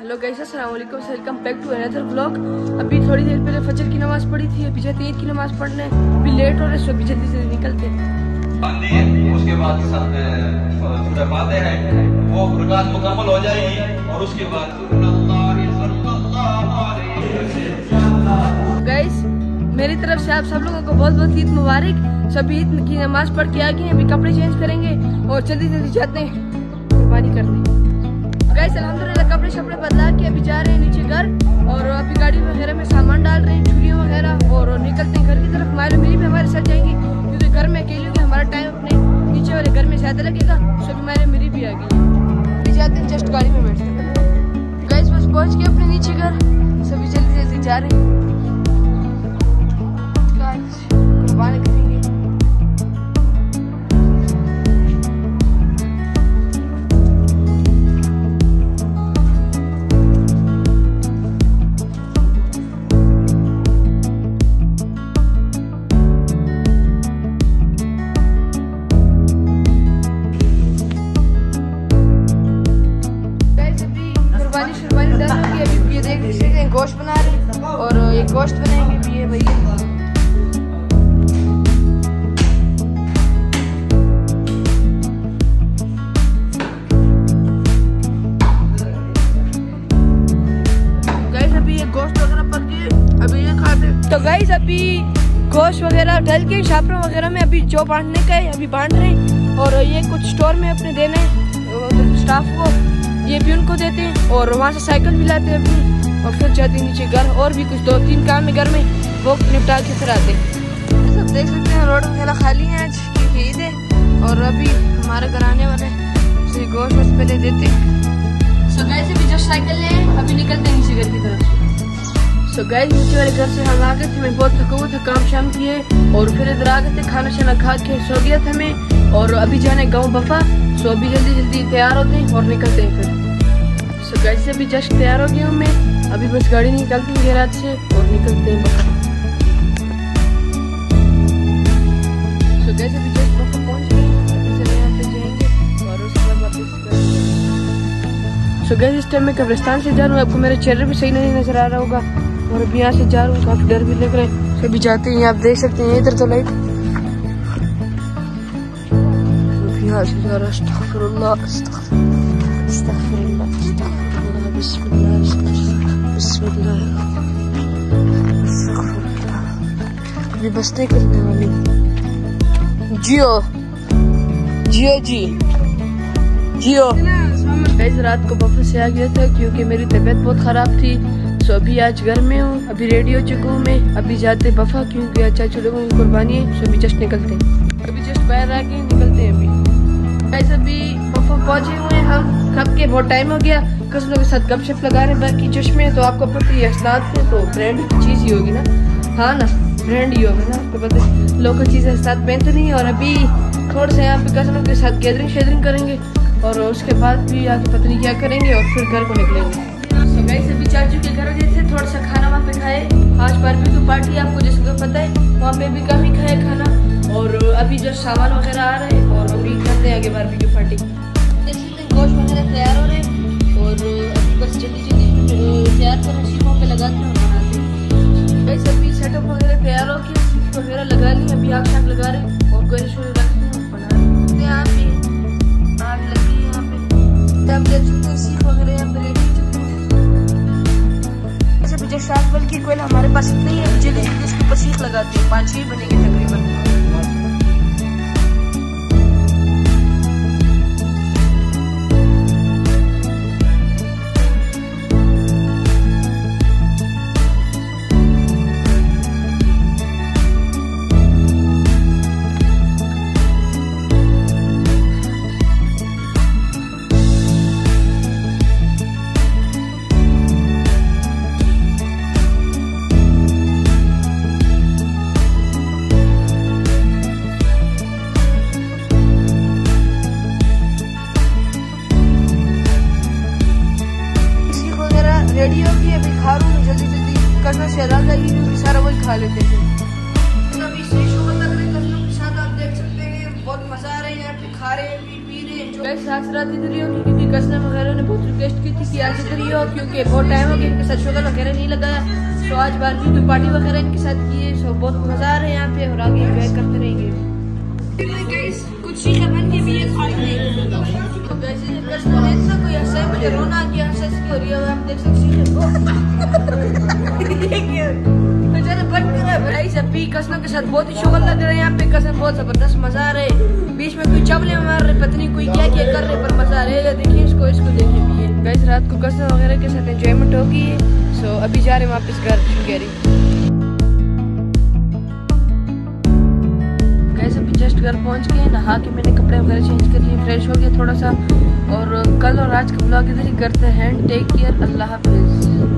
Hello guys, अस्सलाम वालेकुम, welcome back to another vlog. अभी थोड़ी देर पहले फजर की नमाज पढ़ी थी, अभी जाते हैं ईद की नमाज पढ़ने। अभी लेट हो रहे हैं, अभी जल्दी जल्दी निकलते हैं। उसके बाद फरमाते हैं वो रकात मुकम्मल हो जाएगी और उसके बाद गाइस मेरी तरफ से आप सब लोगों को बहुत बहुत ईद मुबारक। सभी ईद की नमाज पढ़ के आ गए, अभी कपड़े चेंज करेंगे और जल्दी जल्दी जाते हैं कुर्बानी करने। गाइस अल्हम्दुलिल्लाह कपड़े शपड़े बदला के अभी जा रहे हैं नीचे घर, और अभी गाड़ी वगैरह में सामान डाल रहे हैं, चूड़ियाँ वगैरह, और निकलते हैं घर की तरफ। मायरा मेरी भी हमारे साथ जाएंगी क्योंकि घर में अकेले होगी, हमारा टाइम अपने नीचे वाले घर में ज़्यादा लगेगा। सो अभी मायरा मेरी भी आ गई, जाते हैं जस्ट गाड़ी में बैठते हैं। गाइस बस पहुँच के अपने नीचे घर, सभी जल्दी जल्दी जा रहे हैं, कुर्बानी करेंगे। गोश्त बना रहे और ये गोश्त बनाएंगे भी है भैया। गाइस अभी ये गोश्त वगैरह पक गए, अभी ये खाते। तो गाइस अभी गोश्त वगैरह ढल के छापरों वगैरह में अभी जो बांटने का है अभी बांट रहे हैं, और ये कुछ स्टोर में अपने देने स्टाफ को, ये भी उनको देते हैं, और वहाँ से साइकिल भी लाते हैं अपनी, और फिर जाते नीचे घर। और भी कुछ दो तीन काम है घर में, वो निपटा के फिर आते। सब देख सकते हैं रोड वगैरह खाली है आज क्योंकि ईद है, और अभी हमारा घर आने वाला है, उसे गोश्त बस पहले देते। सो गाइस अभी जो साइकिल ले अभी निकलते नीचे घर की तरफ। सो गाइस नीचे वाले घर से हम आ गए थे, मैं बहुत थका हुआ था, काम शाम किए और फिर इधर आ गए थे, खाना शाना खा के सो गया था मैं, और अभी जाना है गाँव बफा। सो अभी जल्दी जल्दी तैयार होते हैं और निकलते हैं फिर। सो गाइस अभी जस्ट तैयार हो गया हूँ मैं, अभी बस गाड़ी निकालती है गैराज से और निकलते हैं बफा। सो गाइस अभी जस्ट बफा पहुँच गए, अभी चले यहाँ पे जाएंगे और उसके बाद वापस करेंगे। सो गाइस इस टाइम मैं कब्रिस्तान से जा रहा हूँ, आपको मेरे चेहरे पे सही नहीं नजर आ रहा होगा, और अभी यहाँ से जा रहा हूँ, काफ़ी डर भी लग रहा है। अभी जाते हैं, आप देख सकते हैं इधर तो लाइट से अभी बस्ते करने वाली जियो जियो जी जियो। गाइस रात को बफा से आ गया था क्योंकि मेरी तबीयत बहुत ख़राब थी। सो अभी आज घर में हूँ, अभी रेडी हो चुका हूँ मैं, अभी जाते बफा क्योंकि आज चाचू लोगों की कुर्बानी है। सो अभी जस्ट निकलते हैं, अभी जस्ट बाहर आ के निकलते हैं। अभी गाइस अभी बफा पहुँचे हुए हैं हम, खप के बहुत टाइम हो गया, कुछ लोगों के साथ गपशप लगा रहे हैं। बाकी चश्मे तो आपको पता ही असलात है, तो ब्रांड की चीज़ ही होगी ना, हाँ ना, ब्रांड ही होगी ना, आपको पता है लोकल चीज़ असलात पहनते नहीं। और अभी थोड़े से यहाँ पे कस्टमर के साथ गैदरिंग शेदरिंग करेंगे, और उसके बाद भी आगे पता नहीं क्या करेंगे और फिर घर को निकलेंगे। सो गाइस अभी चाचू के घर गए थे, थोड़ा सा खाना वहाँ पे खाए। आज बारबेक्यू पार्टी आपको जिसको पता है, वहाँ पे भी कम ही खाए खाना, और अभी जो सामान वगैरह आ रहे हैं और अभी करते हैं आगे बारबेक्यू पार्टी। गोश्त वगैरह तैयार हो रहे हैं और अभी बस जल्दी जल्दी तैयार करो, सीखों पे लगाते हैं बनाते हैं। गाइस अभी सेटअप वगैरह तैयार हो गया, सीट वगैरह लगा ली, अभी आग शाग लगा रहे हैं और गर्म शोर रखते हैं बना रहे हैं। यहाँ पे आग लगी है, यहाँ पे आप देख सकते हैं सीट वगैरह यहाँ पे रेडी हो चुकी है। ऐसे अभी जैसे आग बल्कि कोयल हमारे पास इतनी है, जल्दी जल्दी इसके ऊपर सीख लगाते हैं, 5-6 बनेंगे तकरीबन। रेडी होगी, अभी खा रहा हूँ जल्दी जल्दी, कसम से अलग लगी क्योंकि सारा वही खा लेते थे। अभी से शोभा तक रहे कसम के साथ, आप देख सकते हैं बहुत मज़ा आ रहा है, यहाँ पे खा रहे हैं, पी रहे हैं, गाइस आज रात इधर ही हो क्योंकि कस्टमर वगैरह ने बहुत रिक्वेस्ट की थी कि आज इधर ही हो क्योंकि बहुत टाइम हो गया इनके साथ शोगल वगैरह नहीं लगाया। तो आज बारबी की पार्टी वगैरह इनके साथ की है, सो बहुत मजा आ रहा है यहाँ पे और आगे एंजॉय करते रहेंगे। कुछ चीजें बन के भी ये मुझे रोना आ गया, हो रही है आप देख सकते हो। सभी कसम के साथ बहुत ही शोगल लग रहे हैं यहाँ पे, कसम बहुत जबरदस्त मजा आ रहा है। बीच में कोई चबले मार रहे, पत्नी कोई क्या कर रहे, पर मजा आ रहा है। देखिए इसको देखिए गाइस, रात को कसम वगैरह के साथ एंजॉयमेंट होगी। सो अभी जा रहे हैं वापस घर गैरी। गाइस अभी जस्ट घर पहुँच गए, नहा के मैंने कपड़े वगैरह चेंज कर लिए, फ्रेश हो गया थोड़ा सा। और कल और आज का ब्लॉग इधर ही करते हैं। टेक केयर, अल्लाह हाफिज।